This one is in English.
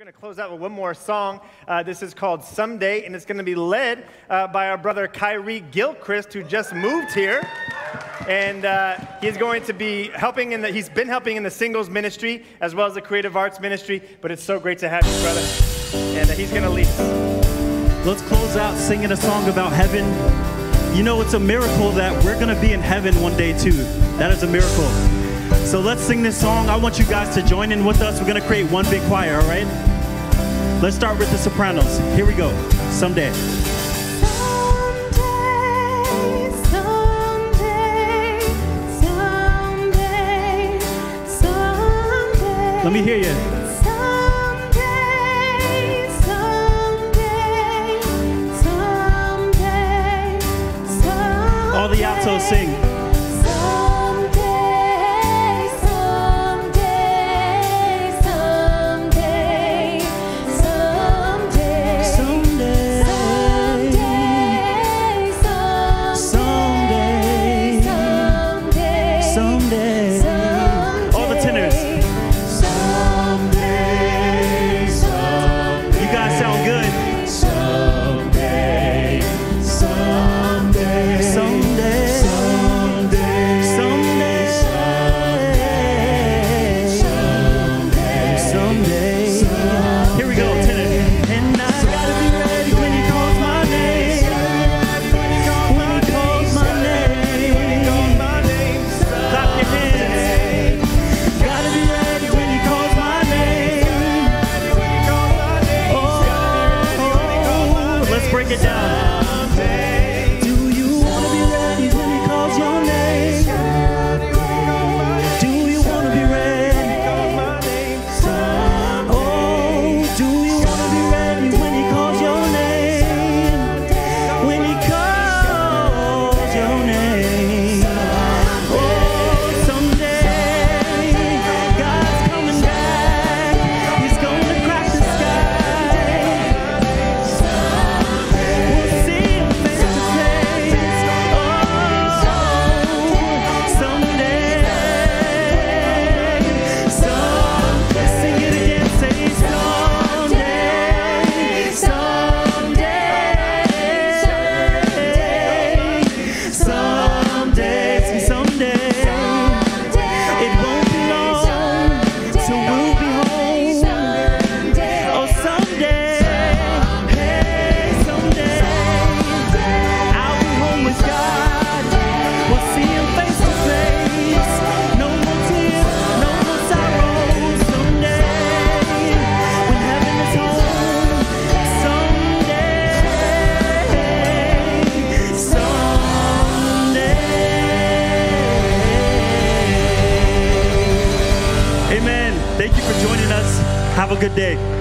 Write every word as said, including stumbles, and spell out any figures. We're going to close out with one more song. Uh, this is called Someday, and it's going to be led uh, by our brother Khiry Gilchrist, who just moved here. And uh, he's going to be helping in the, he's been helping in the singles ministry, as well as the creative arts ministry. But it's so great to have you, brother. And uh, he's going to lead us. Let's close out singing a song about heaven. You know, it's a miracle that we're going to be in heaven one day, too. That is a miracle. So let's sing this song. I want you guys to join in with us. We're going to create one big choir, all right? Let's start with the sopranos. Here we go. Someday. Someday, someday, someday. Let me hear you. Someday, someday, someday, someday. All the altos sing. Have a good day.